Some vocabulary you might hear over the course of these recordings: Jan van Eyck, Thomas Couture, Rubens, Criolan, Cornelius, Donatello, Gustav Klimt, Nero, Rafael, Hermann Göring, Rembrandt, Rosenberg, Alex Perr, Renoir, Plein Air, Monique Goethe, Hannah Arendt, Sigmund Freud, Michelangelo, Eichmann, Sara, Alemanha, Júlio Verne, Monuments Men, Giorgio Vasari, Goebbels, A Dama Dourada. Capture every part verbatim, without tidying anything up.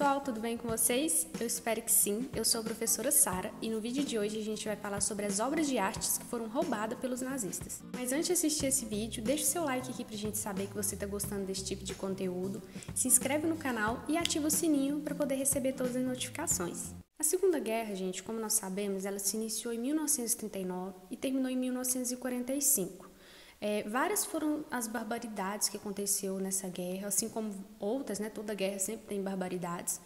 pessoal, tudo bem com vocês? Eu espero que sim. Eu sou a professora Sara e no vídeo de hoje a gente vai falar sobre as obras de artes que foram roubadas pelos nazistas. Mas antes de assistir esse vídeo, deixa o seu like aqui pra gente saber que você tá gostando desse tipo de conteúdo, se inscreve no canal e ativa o sininho para poder receber todas as notificações. A Segunda Guerra, gente, como nós sabemos, ela se iniciou em mil novecentos e trinta e nove e terminou em mil novecentos e quarenta e cinco. É, várias foram as barbaridades que aconteceu nessa guerra, assim como outras, né? Toda guerra sempre tem barbaridades.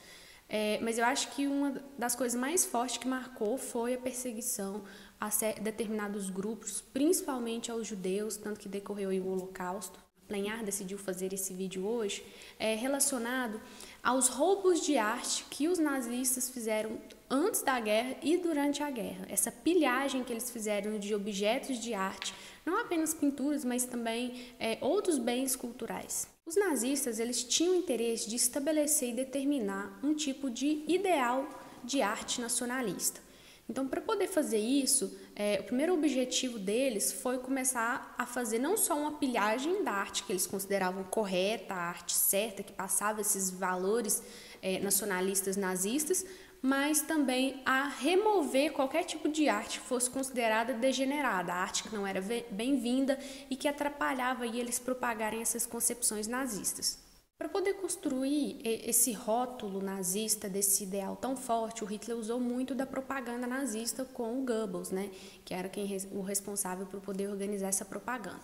É, mas eu acho que uma das coisas mais fortes que marcou foi a perseguição a determinados grupos, principalmente aos judeus, tanto que decorreu o Holocausto. A Plein Air decidiu fazer esse vídeo hoje é, relacionado aos roubos de arte que os nazistas fizeram antes da guerra e durante a guerra. Essa pilhagem que eles fizeram de objetos de arte, não apenas pinturas, mas também é, outros bens culturais. Os nazistas eles tinham interesse de estabelecer e determinar um tipo de ideal de arte nacionalista. Então, para poder fazer isso, é, o primeiro objetivo deles foi começar a fazer não só uma pilhagem da arte que eles consideravam correta, a arte certa, que passava esses valores é, nacionalistas nazistas, mas também a remover qualquer tipo de arte que fosse considerada degenerada, a arte que não era bem-vinda e que atrapalhava e eles propagarem essas concepções nazistas. Para poder construir esse rótulo nazista, desse ideal tão forte, o Hitler usou muito da propaganda nazista com o Goebbels, né? Que era quem, o responsável por poder organizar essa propaganda.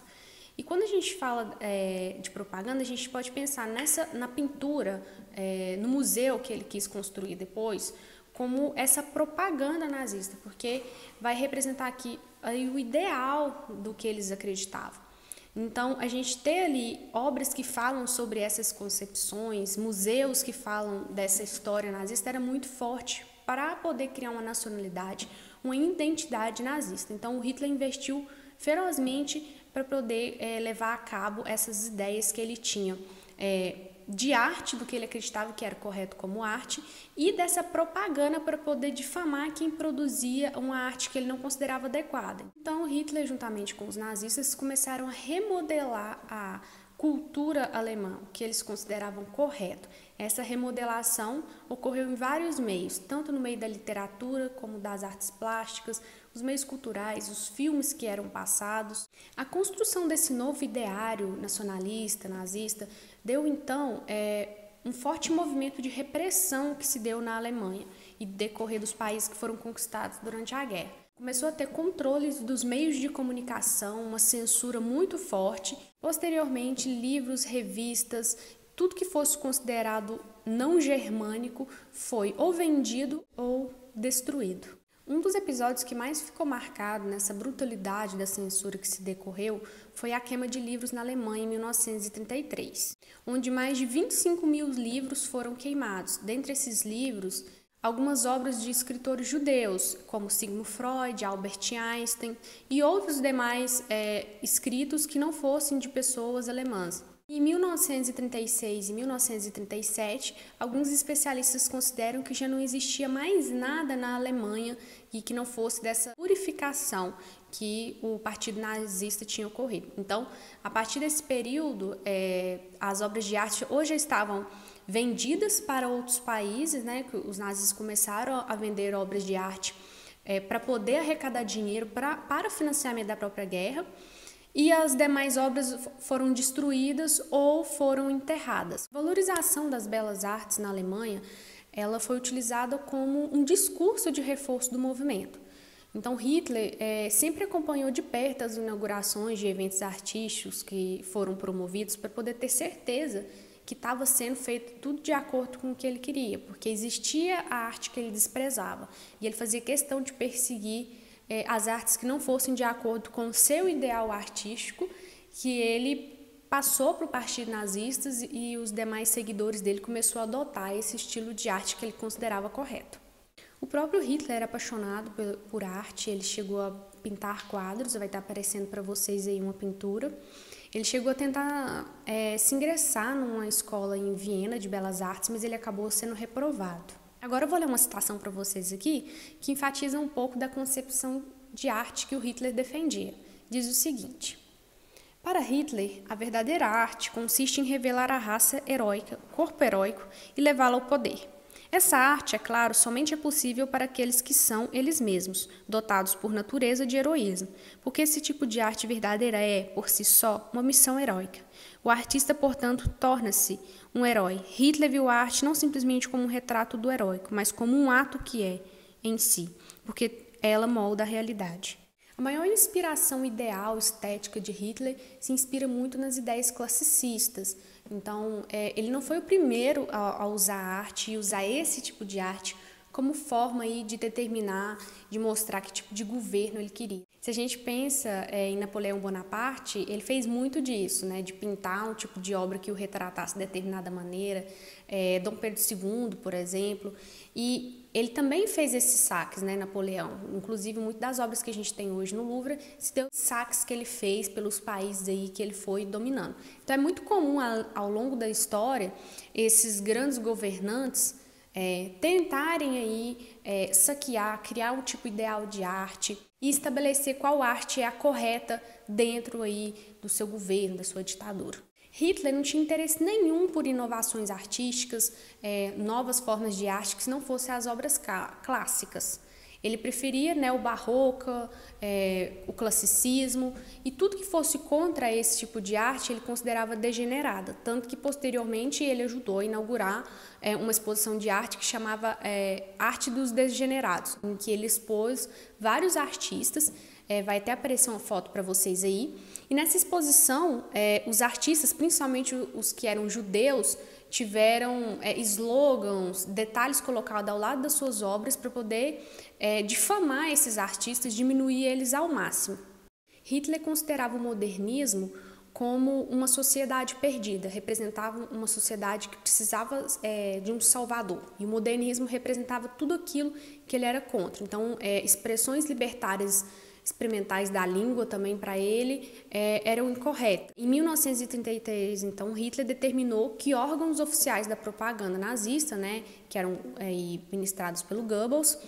E quando a gente fala é, de propaganda, a gente pode pensar nessa, na pintura, é, no museu que ele quis construir depois, como essa propaganda nazista, porque vai representar aqui aí, o ideal do que eles acreditavam. Então, a gente tem ali obras que falam sobre essas concepções, museus que falam dessa história nazista, era muito forte para poder criar uma nacionalidade, uma identidade nazista. Então, o Hitler investiu ferozmente para poder é, levar a cabo essas ideias que ele tinha é, de arte, do que ele acreditava que era correto como arte, e dessa propaganda para poder difamar quem produzia uma arte que ele não considerava adequada. Então Hitler, juntamente com os nazistas, começaram a remodelar a cultura alemã, que eles consideravam correto. Essa remodelação ocorreu em vários meios, tanto no meio da literatura como das artes plásticas, os meios culturais, os filmes que eram passados. A construção desse novo ideário nacionalista, nazista, deu então é, um forte movimento de repressão que se deu na Alemanha e decorrer dos países que foram conquistados durante a guerra. Começou a ter controles dos meios de comunicação, uma censura muito forte. Posteriormente, livros, revistas, tudo que fosse considerado não germânico foi ou vendido ou destruído. Um dos episódios que mais ficou marcado nessa brutalidade da censura que se decorreu foi a queima de livros na Alemanha em mil novecentos e trinta e três, onde mais de vinte e cinco mil livros foram queimados. Dentre esses livros, algumas obras de escritores judeus, como Sigmund Freud, Albert Einstein e outros demais é, escritos que não fossem de pessoas alemãs. Em mil novecentos e trinta e seis e mil novecentos e trinta e sete, alguns especialistas consideram que já não existia mais nada na Alemanha e que não fosse dessa purificação que o partido nazista tinha ocorrido. Então, a partir desse período, é, as obras de arte hoje estavam vendidas para outros países, né? Que os nazis começaram a vender obras de arte é, para poder arrecadar dinheiro pra, para o financiamento da própria guerra. E as demais obras foram destruídas ou foram enterradas. A valorização das belas artes na Alemanha, ela foi utilizada como um discurso de reforço do movimento. Então Hitler é, sempre acompanhou de perto as inaugurações de eventos artísticos que foram promovidos para poder ter certeza que estava sendo feito tudo de acordo com o que ele queria, porque existia a arte que ele desprezava e ele fazia questão de perseguir as artes que não fossem de acordo com o seu ideal artístico, que ele passou para o partido nazista e os demais seguidores dele começou a adotar esse estilo de arte que ele considerava correto. O próprio Hitler era apaixonado por arte, ele chegou a pintar quadros, vai estar aparecendo para vocês aí uma pintura. Ele chegou a tentar é, se ingressar numa escola em Viena de belas artes, mas ele acabou sendo reprovado. Agora eu vou ler uma citação para vocês aqui, que enfatiza um pouco da concepção de arte que o Hitler defendia. Diz o seguinte: para Hitler, a verdadeira arte consiste em revelar a raça heróica, o corpo heróico, e levá-la ao poder. Essa arte, é claro, somente é possível para aqueles que são eles mesmos, dotados por natureza de heroísmo, porque esse tipo de arte verdadeira é, por si só, uma missão heróica. O artista, portanto, torna-se um herói. Hitler viu a arte não simplesmente como um retrato do heróico, mas como um ato que é, em si, porque ela molda a realidade. A maior inspiração ideal estética de Hitler se inspira muito nas ideias classicistas. Então, é, ele não foi o primeiro a, a usar a arte e usar esse tipo de arte como forma aí de determinar, de mostrar que tipo de governo ele queria. Se a gente pensa é, em Napoleão Bonaparte, ele fez muito disso, né, de pintar um tipo de obra que o retratasse de determinada maneira, é, Dom Pedro segundo, por exemplo, e ele também fez esses saques, né, Napoleão? Inclusive, muitas das obras que a gente tem hoje no Louvre se deu saques que ele fez pelos países aí que ele foi dominando. Então, é muito comum, ao longo da história, esses grandes governantes é, tentarem aí, é, saquear, criar um tipo ideal de arte e estabelecer qual arte é a correta dentro aí do seu governo, da sua ditadura. Hitler não tinha interesse nenhum por inovações artísticas, é, novas formas de arte que não fossem as obras clássicas. Ele preferia, né, o barroco, é, o classicismo, e tudo que fosse contra esse tipo de arte ele considerava degenerada, tanto que posteriormente ele ajudou a inaugurar é, uma exposição de arte que chamava é, Arte dos Degenerados, em que ele expôs vários artistas. É, vai até aparecer uma foto para vocês aí. E nessa exposição, é, os artistas, principalmente os que eram judeus, tiveram é, slogans, detalhes colocados ao lado das suas obras para poder é, difamar esses artistas, diminuir eles ao máximo. Hitler considerava o modernismo como uma sociedade perdida, representava uma sociedade que precisava é, de um salvador. E o modernismo representava tudo aquilo que ele era contra. Então, é, expressões libertárias experimentais da língua também para ele é, eram incorretas. Em mil novecentos e trinta e três, então, Hitler determinou que órgãos oficiais da propaganda nazista, né, que eram é, ministrados pelo Goebbels,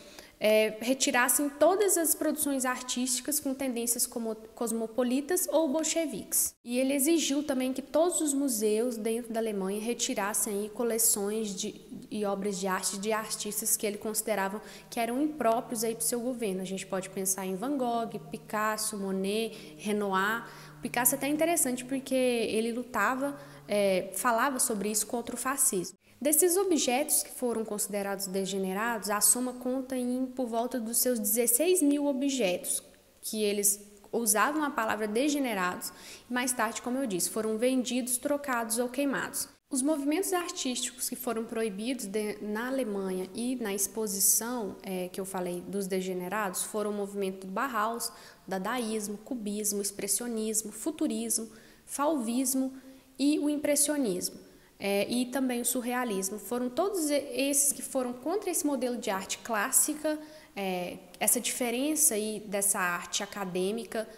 é, retirassem todas as produções artísticas com tendências como cosmopolitas ou bolcheviques. E ele exigiu também que todos os museus dentro da Alemanha retirassem aí coleções de, e obras de arte de artistas que ele considerava que eram impróprios para o seu governo. A gente pode pensar em Van Gogh, Picasso, Monet, Renoir. O Picasso é até interessante porque ele lutava, é, falava sobre isso contra o fascismo. Desses objetos que foram considerados degenerados, a soma conta em por volta dos seus dezesseis mil objetos, que eles usavam a palavra degenerados, e mais tarde, como eu disse, foram vendidos, trocados ou queimados. Os movimentos artísticos que foram proibidos de, na Alemanha e na exposição é, que eu falei dos degenerados foram o movimento do Bauhaus, dadaísmo, cubismo, expressionismo, futurismo, fauvismo e o impressionismo. É, e também o surrealismo, foram todos esses que foram contra esse modelo de arte clássica. É, essa diferença aí dessa arte acadêmica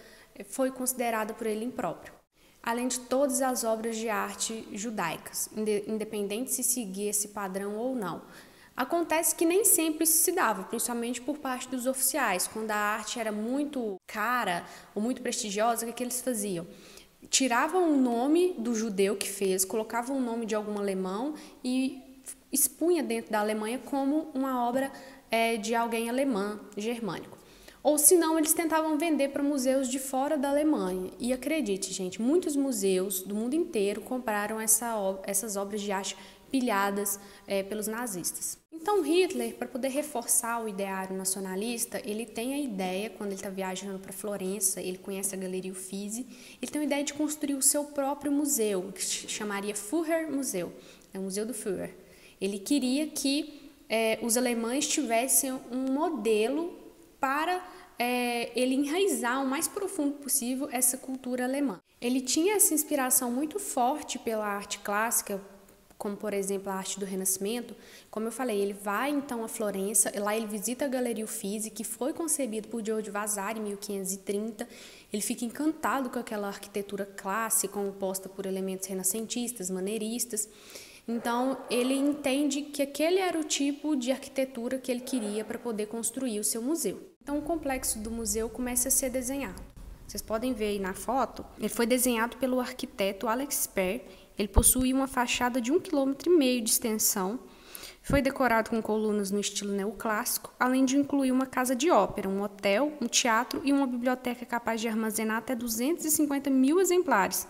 foi considerada por ele impróprio. Além de todas as obras de arte judaicas, independente se seguir esse padrão ou não. Acontece que nem sempre isso se dava, principalmente por parte dos oficiais, quando a arte era muito cara ou muito prestigiosa, o que, que eles faziam? Tiravam o nome do judeu que fez, colocavam o nome de algum alemão e expunha dentro da Alemanha como uma obra é, de alguém alemã, germânico. Ou senão eles tentavam vender para museus de fora da Alemanha. E acredite, gente, muitos museus do mundo inteiro compraram essa, essas obras de arte pilhadas é, pelos nazistas. Então Hitler, para poder reforçar o ideário nacionalista, ele tem a ideia, quando ele está viajando para Florença, ele conhece a Galeria Uffizi, ele tem a ideia de construir o seu próprio museu, que se chamaria Führer Museu, é o Museu do Führer. Ele queria que é, os alemães tivessem um modelo para é, ele enraizar o mais profundo possível essa cultura alemã. Ele tinha essa inspiração muito forte pela arte clássica, como, por exemplo, a arte do Renascimento. Como eu falei, ele vai, então, a Florença, lá ele visita a Galeria Uffizi, que foi concebida por Giorgio Vasari em mil quinhentos e trinta. Ele fica encantado com aquela arquitetura clássica, composta por elementos renascentistas, maneiristas. Então, ele entende que aquele era o tipo de arquitetura que ele queria para poder construir o seu museu. Então, o complexo do museu começa a ser desenhado. Vocês podem ver aí na foto, ele foi desenhado pelo arquiteto Alex Perr. Ele possui uma fachada de um quilômetro e meio de extensão, Foi decorado com colunas no estilo neoclássico, além de incluir uma casa de ópera, um hotel, um teatro e uma biblioteca capaz de armazenar até duzentos e cinquenta mil exemplares,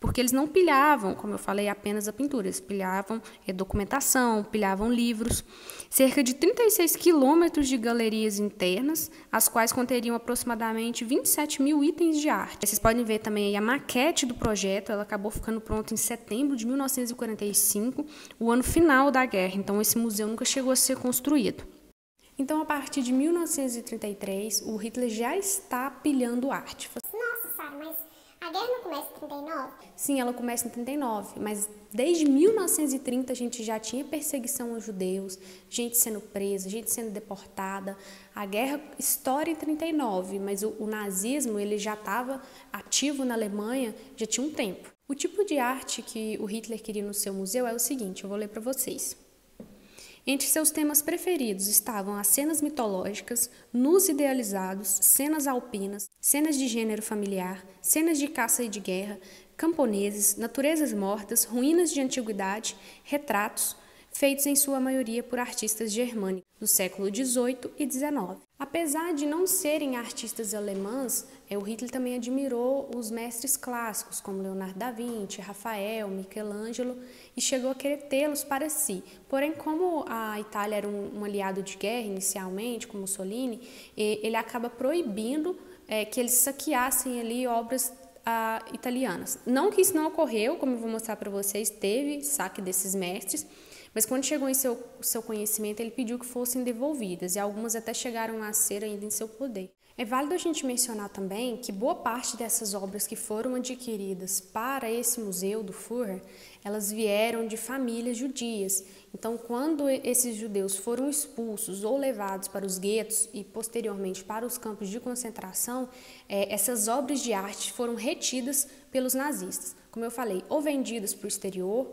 porque eles não pilhavam, como eu falei, apenas a pintura, eles pilhavam documentação, pilhavam livros. Cerca de trinta e seis quilômetros de galerias internas, as quais conteriam aproximadamente vinte e sete mil itens de arte. Vocês podem ver também aí a maquete do projeto, ela acabou ficando pronta em setembro de mil novecentos e quarenta e cinco, o ano final da guerra, então esse museu nunca chegou a ser construído. Então, a partir de mil novecentos e trinta e três, o Hitler já está pilhando arte. Nossa, Sara, mas... a guerra não começa em trinta e nove? Sim, ela começa em trinta e nove, mas desde mil novecentos e trinta a gente já tinha perseguição aos judeus, gente sendo presa, gente sendo deportada. A guerra estoura em trinta e nove, mas o, o nazismo ele já estava ativo na Alemanha, já tinha um tempo. O tipo de arte que o Hitler queria no seu museu é o seguinte, eu vou ler para vocês. Entre seus temas preferidos estavam as cenas mitológicas, nus idealizados, cenas alpinas, cenas de gênero familiar, cenas de caça e de guerra, camponeses, naturezas mortas, ruínas de antiguidade, retratos, feitos em sua maioria por artistas germânicos, do século dezoito e dezenove. Apesar de não serem artistas alemãs, o Hitler também admirou os mestres clássicos, como Leonardo da Vinci, Rafael, Michelangelo, e chegou a querer tê-los para si. Porém, como a Itália era um, um aliado de guerra inicialmente, com Mussolini, ele acaba proibindo é, que eles saqueassem ali obras a, italianas. Não que isso não ocorreu, como eu vou mostrar para vocês, teve saque desses mestres, mas quando chegou em seu, seu conhecimento, ele pediu que fossem devolvidas, e algumas até chegaram a ser ainda em seu poder. É válido a gente mencionar também que boa parte dessas obras que foram adquiridas para esse museu do Führer, elas vieram de famílias judias. Então, quando esses judeus foram expulsos ou levados para os guetos e, posteriormente, para os campos de concentração, eh, essas obras de arte foram retidas pelos nazistas. Como eu falei, ou vendidas para o exterior,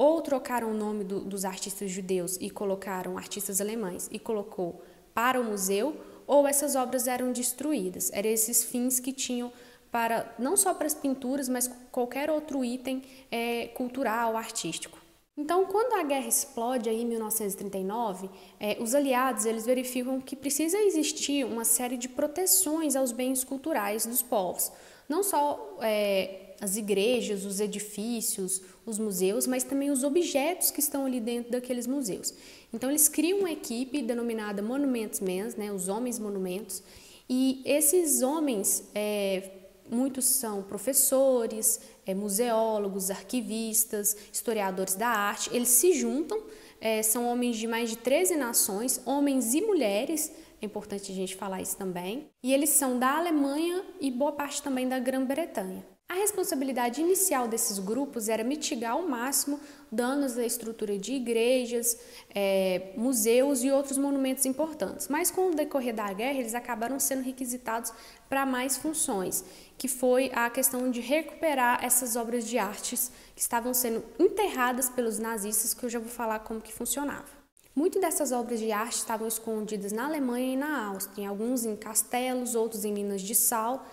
ou trocaram o nome do, dos artistas judeus e colocaram artistas alemães e colocou para o museu, ou essas obras eram destruídas. Eram esses fins que tinham para, não só para as pinturas, mas qualquer outro item é, cultural, artístico. Então, quando a guerra explode aí, em mil novecentos e trinta e nove, eh, os aliados eles verificam que precisa existir uma série de proteções aos bens culturais dos povos. Não só... Eh, as igrejas, os edifícios, os museus, mas também os objetos que estão ali dentro daqueles museus. Então, eles criam uma equipe denominada Monuments Men, né, os homens monumentos, e esses homens, é, muitos são professores, é, museólogos, arquivistas, historiadores da arte, eles se juntam, é, são homens de mais de treze nações, homens e mulheres, é importante a gente falar isso também, e eles são da Alemanha e boa parte também da Grã-Bretanha. A responsabilidade inicial desses grupos era mitigar ao máximo danos à estrutura de igrejas, é, museus e outros monumentos importantes. Mas com o decorrer da guerra, eles acabaram sendo requisitados para mais funções, que foi a questão de recuperar essas obras de artes que estavam sendo enterradas pelos nazistas, que eu já vou falar como que funcionava. Muitas dessas obras de arte estavam escondidas na Alemanha e na Áustria, alguns em castelos, outros em minas de sal,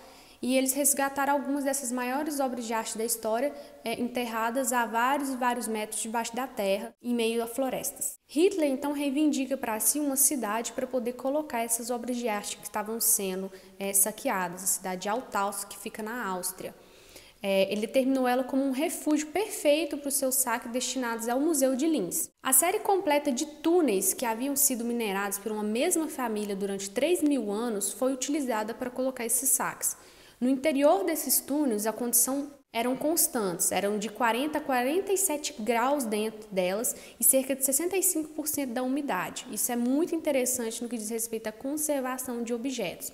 e eles resgataram algumas dessas maiores obras de arte da história, é, enterradas a vários e vários metros debaixo da terra, em meio a florestas. Hitler, então, reivindica para si uma cidade para poder colocar essas obras de arte que estavam sendo é, saqueadas, a cidade de Altaussee, que fica na Áustria. É, ele determinou ela como um refúgio perfeito para os seus saques destinados ao Museu de Linz. A série completa de túneis que haviam sido minerados por uma mesma família durante três mil anos foi utilizada para colocar esses saques. No interior desses túneis, a condição eram constantes, eram de quarenta a quarenta e sete graus dentro delas e cerca de sessenta e cinco por cento da umidade. Isso é muito interessante no que diz respeito à conservação de objetos.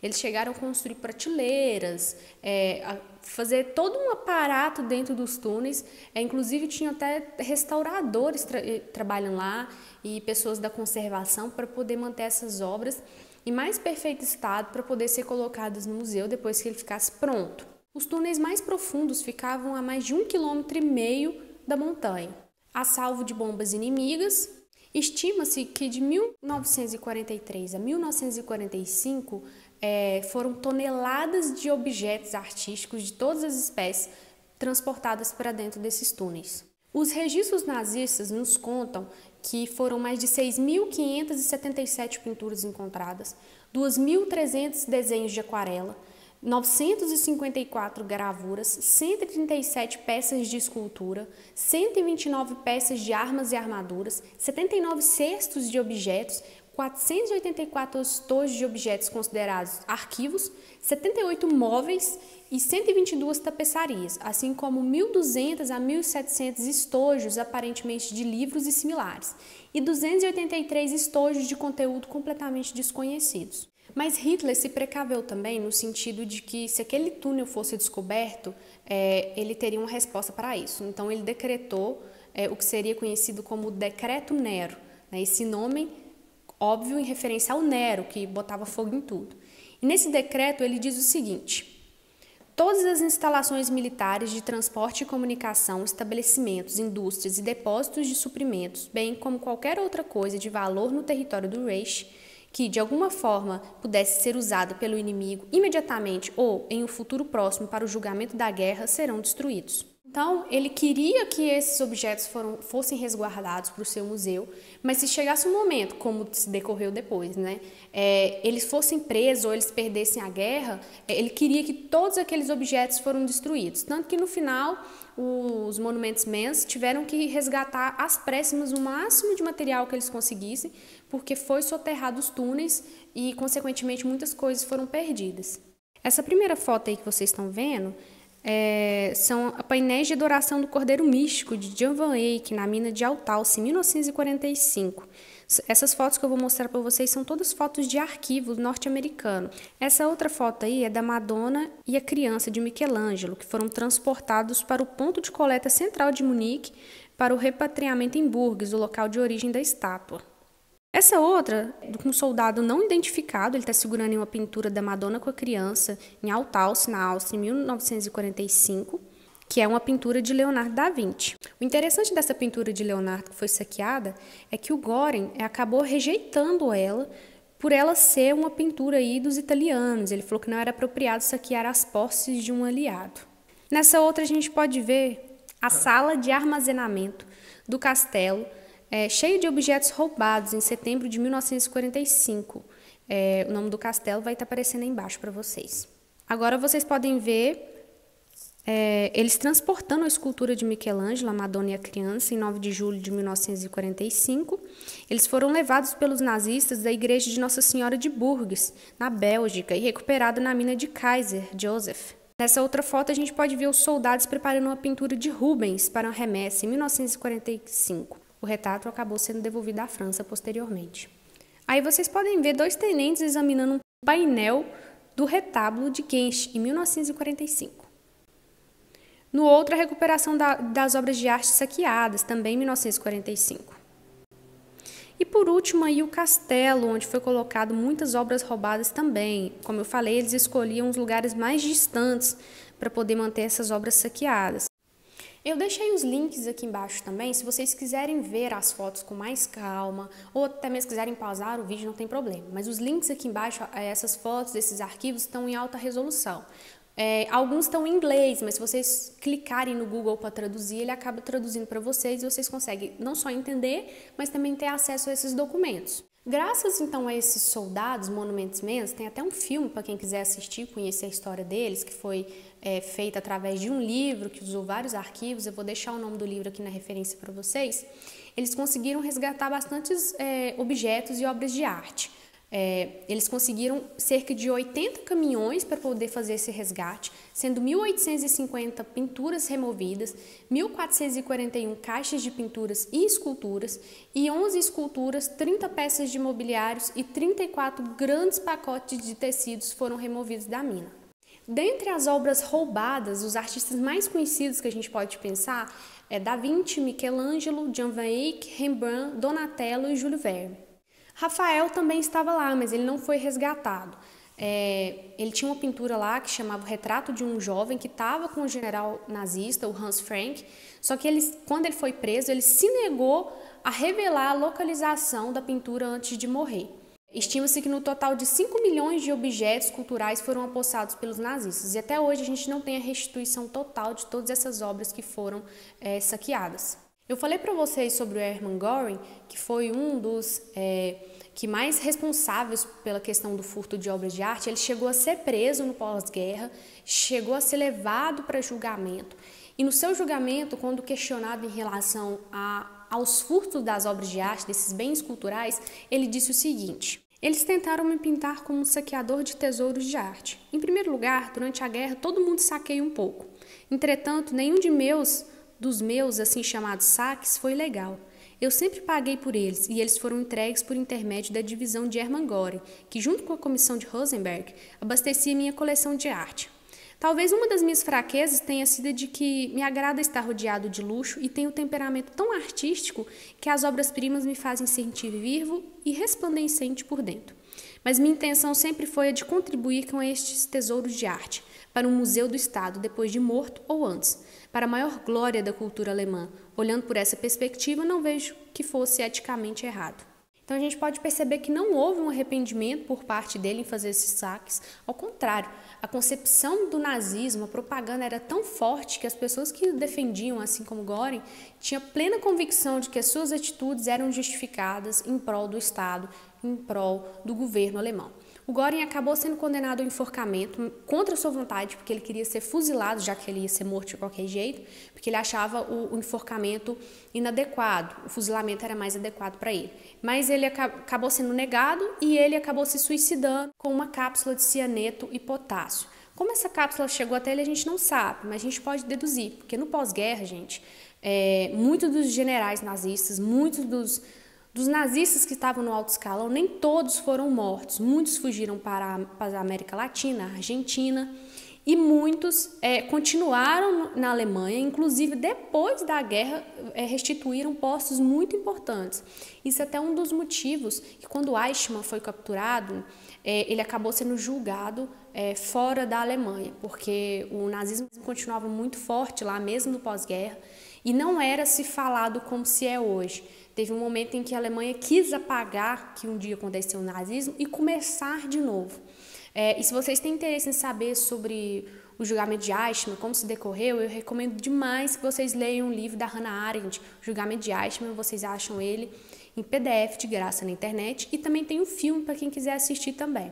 Eles chegaram a construir prateleiras, é, a fazer todo um aparato dentro dos túneis, é, inclusive tinham até restauradores tra trabalhando lá e pessoas da conservação para poder manter essas obras em mais perfeito estado para poder ser colocadas no museu depois que ele ficasse pronto. Os túneis mais profundos ficavam a mais de um quilômetro e meio da montanha, a salvo de bombas inimigas. Estima-se que de mil novecentos e quarenta e três a mil novecentos e quarenta e cinco é, foram toneladas de objetos artísticos de todas as espécies transportadas para dentro desses túneis. Os registros nazistas nos contam que foram mais de seis mil quinhentas e setenta e sete pinturas encontradas, dois mil trezentos desenhos de aquarela, novecentas e cinquenta e quatro gravuras, cento e trinta e sete peças de escultura, cento e vinte e nove peças de armas e armaduras, setenta e nove cestos de objetos, quatrocentos e oitenta e quatro estojos de objetos considerados arquivos, setenta e oito móveis e cento e vinte e duas tapeçarias, assim como mil e duzentos a mil e setecentos estojos aparentemente de livros e similares, e duzentos e oitenta e três estojos de conteúdo completamente desconhecidos. Mas Hitler se precaveu também no sentido de que se aquele túnel fosse descoberto, é, ele teria uma resposta para isso. Então ele decretou é, o que seria conhecido como o Decreto Nero, né? Esse nome óbvio em referência ao Nero, que botava fogo em tudo. E nesse decreto ele diz o seguinte: todas as instalações militares de transporte e comunicação, estabelecimentos, indústrias e depósitos de suprimentos, bem como qualquer outra coisa de valor no território do Reich, que de alguma forma pudesse ser usado pelo inimigo imediatamente ou em um futuro próximo para o julgamento da guerra, serão destruídos. Então, ele queria que esses objetos foram, fossem resguardados para o seu museu, mas se chegasse um momento, como se decorreu depois, né, é, eles fossem presos ou eles perdessem a guerra, ele queria que todos aqueles objetos foram destruídos. Tanto que no final, os Monuments Men tiveram que resgatar às pressas o máximo de material que eles conseguissem, porque foi soterrado os túneis e, consequentemente, muitas coisas foram perdidas. Essa primeira foto aí que vocês estão vendo, É, são painéis de adoração do Cordeiro Místico de Jan van Eyck na mina de Altaussee, em mil novecentos e quarenta e cinco. Essas fotos que eu vou mostrar para vocês são todas fotos de arquivo norte-americano. Essa outra foto aí é da Madonna e a Criança de Michelangelo, que foram transportados para o ponto de coleta central de Munique para o repatriamento em Burgos, o local de origem da estátua. Essa outra, com um soldado não identificado, ele está segurando uma pintura da Madonna com a Criança, em Altaussee, na Áustria, em mil novecentos e quarenta e cinco, que é uma pintura de Leonardo da Vinci. O interessante dessa pintura de Leonardo, que foi saqueada, é que o Göring acabou rejeitando ela, por ela ser uma pintura aí dos italianos. Ele falou que não era apropriado saquear as posses de um aliado. Nessa outra, a gente pode ver a sala de armazenamento do castelo, É, cheio de objetos roubados em setembro de mil novecentos e quarenta e cinco. É, o nome do castelo vai estar aparecendo aí embaixo para vocês. Agora vocês podem ver é, eles transportando a escultura de Michelangelo, a Madonna e a Criança, em nove de julho de mil novecentos e quarenta e cinco. Eles foram levados pelos nazistas da igreja de Nossa Senhora de Burgos, na Bélgica, e recuperado na mina de Kaiser Joseph. Nessa outra foto a gente pode ver os soldados preparando uma pintura de Rubens para uma remessa, em mil novecentos e quarenta e cinco. O retrato acabou sendo devolvido à França posteriormente. Aí vocês podem ver dois tenentes examinando um painel do retábulo de Gensch, em mil novecentos e quarenta e cinco. No outro, a recuperação da, das obras de arte saqueadas, também em mil novecentos e quarenta e cinco. E por último, aí, o castelo, onde foi colocado muitas obras roubadas também. Como eu falei, eles escolhiam os lugares mais distantes para poder manter essas obras saqueadas. Eu deixei os links aqui embaixo também, se vocês quiserem ver as fotos com mais calma, ou até mesmo quiserem pausar o vídeo, não tem problema. Mas os links aqui embaixo, essas fotos, esses arquivos, estão em alta resolução. É, alguns estão em inglês, mas se vocês clicarem no Google para traduzir, ele acaba traduzindo para vocês e vocês conseguem não só entender, mas também ter acesso a esses documentos. Graças, então, a esses soldados, Monuments Men, tem até um filme para quem quiser assistir, conhecer a história deles, que foi é, feita através de um livro, que usou vários arquivos. Eu vou deixar o nome do livro aqui na referência para vocês. Eles conseguiram resgatar bastantes é, objetos e obras de arte. É, eles conseguiram cerca de oitenta caminhões para poder fazer esse resgate, sendo mil oitocentas e cinquenta pinturas removidas, mil quatrocentas e quarenta e uma caixas de pinturas e esculturas, e onze esculturas, trinta peças de mobiliários e trinta e quatro grandes pacotes de tecidos foram removidos da mina. Dentre as obras roubadas, os artistas mais conhecidos que a gente pode pensar é Da Vinci, Michelangelo, Jan van Eyck, Rembrandt, Donatello e Júlio Verne. Rafael também estava lá, mas ele não foi resgatado. É, ele tinha uma pintura lá que chamava o Retrato de um Jovem, que estava com o general nazista, o Hans Frank, só que ele, quando ele foi preso, ele se negou a revelar a localização da pintura antes de morrer. Estima-se que no total de cinco milhões de objetos culturais foram apossados pelos nazistas, e até hoje a gente não tem a restituição total de todas essas obras que foram é, saqueadas. Eu falei para vocês sobre o Hermann Göring, que foi um dos é, que mais responsáveis pela questão do furto de obras de arte. Ele chegou a ser preso no pós-guerra, chegou a ser levado para julgamento. E no seu julgamento, quando questionado em relação a, aos furtos das obras de arte, desses bens culturais, ele disse o seguinte: eles tentaram me pintar como um saqueador de tesouros de arte. Em primeiro lugar, durante a guerra, todo mundo saqueia um pouco. Entretanto, nenhum de meus, dos meus assim chamados saques foi legal. Eu sempre paguei por eles e eles foram entregues por intermédio da divisão de Hermann Göring, que junto com a comissão de Rosenberg, abastecia minha coleção de arte. Talvez uma das minhas fraquezas tenha sido de que me agrada estar rodeado de luxo e tenho um temperamento tão artístico que as obras-primas me fazem sentir vivo e resplandecente por dentro. Mas minha intenção sempre foi a de contribuir com estes tesouros de arte para um museu do Estado depois de morto ou antes, para a maior glória da cultura alemã. Olhando por essa perspectiva, não vejo que fosse eticamente errado. Então a gente pode perceber que não houve um arrependimento por parte dele em fazer esses saques. Ao contrário, a concepção do nazismo, a propaganda era tão forte que as pessoas que o defendiam, assim como Göring, tinham plena convicção de que as suas atitudes eram justificadas em prol do Estado, em prol do governo alemão. O Göring acabou sendo condenado ao enforcamento contra sua vontade, porque ele queria ser fuzilado, já que ele ia ser morto de qualquer jeito, porque ele achava o enforcamento inadequado, o fuzilamento era mais adequado para ele. Mas ele acabou sendo negado e ele acabou se suicidando com uma cápsula de cianeto e potássio. Como essa cápsula chegou até ele, a gente não sabe, mas a gente pode deduzir, porque no pós-guerra, gente, é, muitos dos generais nazistas, muitos dos... Dos nazistas que estavam no alto escalão, nem todos foram mortos. Muitos fugiram para a América Latina, Argentina, e muitos é, continuaram na Alemanha, inclusive depois da guerra é, restituíram postos muito importantes. Isso é até um dos motivos que quando Eichmann foi capturado, é, ele acabou sendo julgado é, fora da Alemanha, porque o nazismo continuava muito forte lá, mesmo no pós-guerra, e não era se falado como se é hoje. Teve um momento em que a Alemanha quis apagar que um dia aconteceu o nazismo e começar de novo. É, e se vocês têm interesse em saber sobre o julgamento de Eichmann, como se decorreu, eu recomendo demais que vocês leiam o livro da Hannah Arendt, o Julgamento de Eichmann, vocês acham ele em P D F de graça na internet, e também tem um filme para quem quiser assistir também.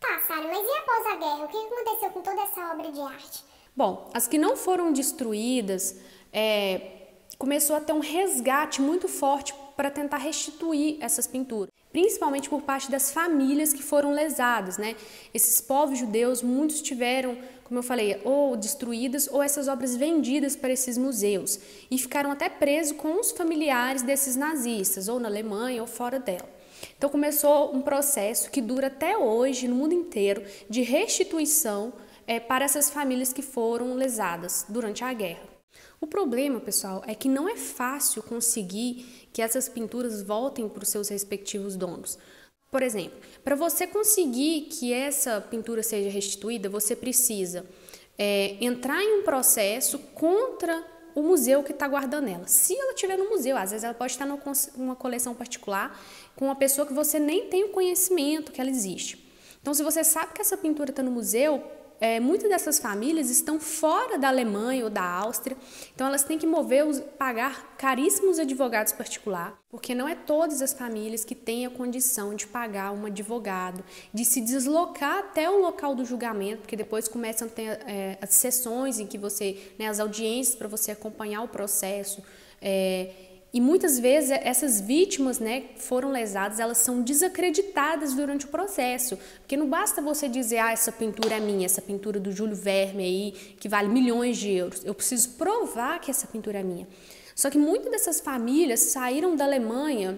Tá, Sara, mas e após a guerra? O que aconteceu com toda essa obra de arte? Bom, as que não foram destruídas... É, começou a ter um resgate muito forte para tentar restituir essas pinturas, principalmente por parte das famílias que foram lesadas, né? Esses povos judeus, muitos tiveram, como eu falei, ou destruídas ou essas obras vendidas para esses museus e ficaram até presos com os familiares desses nazistas, ou na Alemanha ou fora dela. Então começou um processo que dura até hoje no mundo inteiro de restituição é, para essas famílias que foram lesadas durante a guerra. O problema, pessoal, é que não é fácil conseguir que essas pinturas voltem para os seus respectivos donos. Por exemplo, para você conseguir que essa pintura seja restituída, você precisa é, entrar em um processo contra o museu que está guardando ela. Se ela estiver no museu, às vezes ela pode estar numa coleção particular com uma pessoa que você nem tem o conhecimento que ela existe. Então, se você sabe que essa pintura está no museu, É, muitas dessas famílias estão fora da Alemanha ou da Áustria, então elas têm que mover, pagar caríssimos advogados particulares, porque não é todas as famílias que têm a condição de pagar um advogado, de se deslocar até o local do julgamento, porque depois começam a ter é, as sessões em que você, né, as audiências para você acompanhar o processo. É, E muitas vezes essas vítimas, né, foram lesadas, elas são desacreditadas durante o processo. Porque não basta você dizer, ah, essa pintura é minha, essa pintura do Júlio Verne aí, que vale milhões de euros. Eu preciso provar que essa pintura é minha. Só que muitas dessas famílias saíram da Alemanha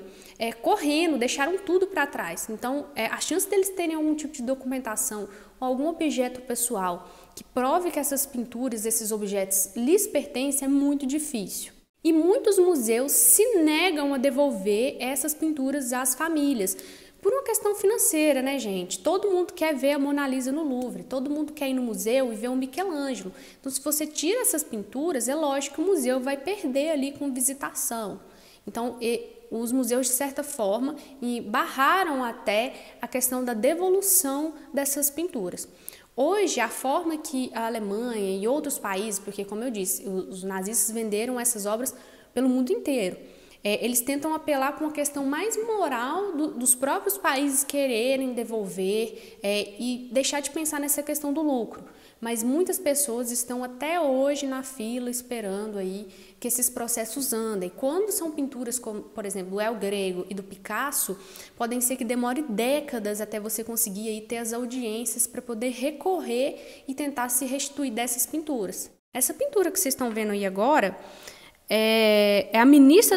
é, correndo, deixaram tudo para trás. Então, é, a chance deles terem algum tipo de documentação ou algum objeto pessoal que prove que essas pinturas, esses objetos lhes pertencem é muito difícil. E muitos museus se negam a devolver essas pinturas às famílias, por uma questão financeira, né, gente? Todo mundo quer ver a Mona Lisa no Louvre, todo mundo quer ir no museu e ver um Michelangelo. Então, se você tira essas pinturas, é lógico que o museu vai perder ali com visitação. Então, e, os museus, de certa forma, barraram até a questão da devolução dessas pinturas. Hoje, a forma que a Alemanha e outros países, porque como eu disse, os nazistas venderam essas obras pelo mundo inteiro. É, eles tentam apelar para uma questão mais moral do, dos próprios países quererem devolver é, e deixar de pensar nessa questão do lucro. Mas muitas pessoas estão até hoje na fila esperando aí que esses processos andem. Quando são pinturas como, por exemplo, do El Greco e do Picasso, podem ser que demore décadas até você conseguir aí ter as audiências para poder recorrer e tentar se restituir dessas pinturas. Essa pintura que vocês estão vendo aí agora é a ministra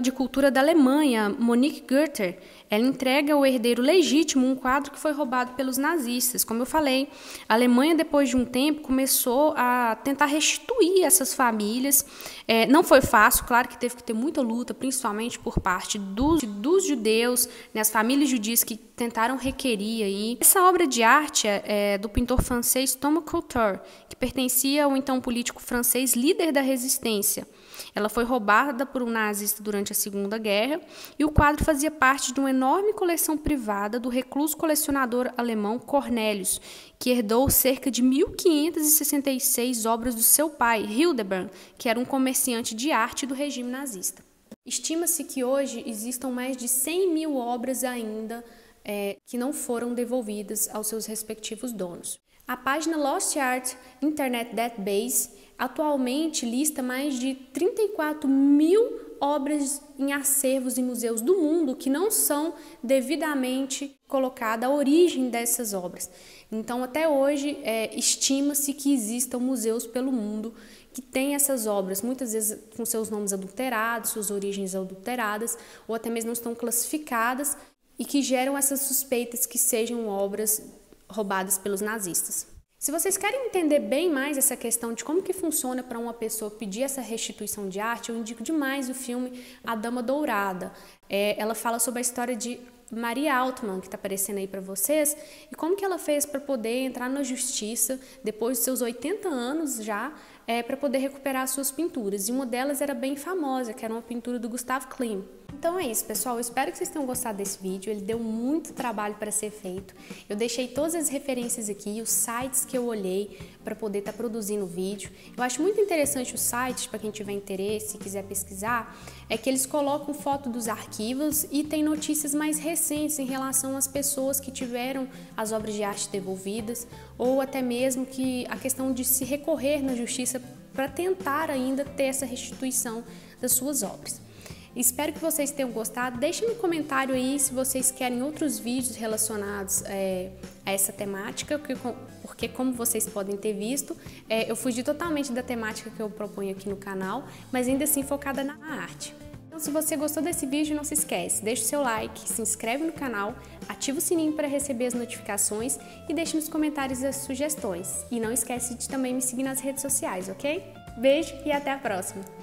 de Cultura da Alemanha, Monique Goethe. Ela entrega ao herdeiro legítimo um quadro que foi roubado pelos nazistas. Como eu falei, a Alemanha, depois de um tempo, começou a tentar restituir essas famílias. É, não foi fácil, claro que teve que ter muita luta, principalmente por parte dos, dos judeus, né, as famílias judias que tentaram requerir aí. Essa obra de arte é do pintor francês Thomas Couture, que pertencia ao então político francês líder da resistência. Ela foi roubada por um nazista durante a Segunda Guerra e o quadro fazia parte de uma enorme coleção privada do recluso colecionador alemão Cornelius, que herdou cerca de mil quinhentas e sessenta e seis obras do seu pai, Hildebrand, que era um comerciante de arte do regime nazista. Estima-se que hoje existam mais de cem mil obras ainda é, que não foram devolvidas aos seus respectivos donos. A página Lost Art Internet Database atualmente lista mais de trinta e quatro mil obras em acervos e museus do mundo que não são devidamente colocada a origem dessas obras. Então, até hoje, é, estima-se que existam museus pelo mundo que têm essas obras, muitas vezes com seus nomes adulterados, suas origens adulteradas, ou até mesmo não estão classificadas e que geram essas suspeitas que sejam obras roubadas pelos nazistas. Se vocês querem entender bem mais essa questão de como que funciona para uma pessoa pedir essa restituição de arte, eu indico demais o filme A Dama Dourada. É, ela fala sobre a história de Maria Altman, que está aparecendo aí para vocês, e como que ela fez para poder entrar na justiça depois dos seus oitenta anos já, é, para poder recuperar suas pinturas. E uma delas era bem famosa, que era uma pintura do Gustav Klimt. Então é isso, pessoal. Eu espero que vocês tenham gostado desse vídeo. Ele deu muito trabalho para ser feito. Eu deixei todas as referências aqui, os sites que eu olhei para poder estar tá produzindo o vídeo. Eu acho muito interessante os sites, para quem tiver interesse e quiser pesquisar, é que eles colocam foto dos arquivos e tem notícias mais recentes em relação às pessoas que tiveram as obras de arte devolvidas, ou até mesmo que a questão de se recorrer na justiça para tentar ainda ter essa restituição das suas obras. Espero que vocês tenham gostado. Deixem no comentário aí se vocês querem outros vídeos relacionados é, a essa temática, porque como vocês podem ter visto, é, eu fugi totalmente da temática que eu proponho aqui no canal, mas ainda assim focada na arte. Então, se você gostou desse vídeo, não se esquece, deixa o seu like, se inscreve no canal, ativa o sininho para receber as notificações e deixe nos comentários as sugestões. E não esquece de também me seguir nas redes sociais, ok? Beijo e até a próxima!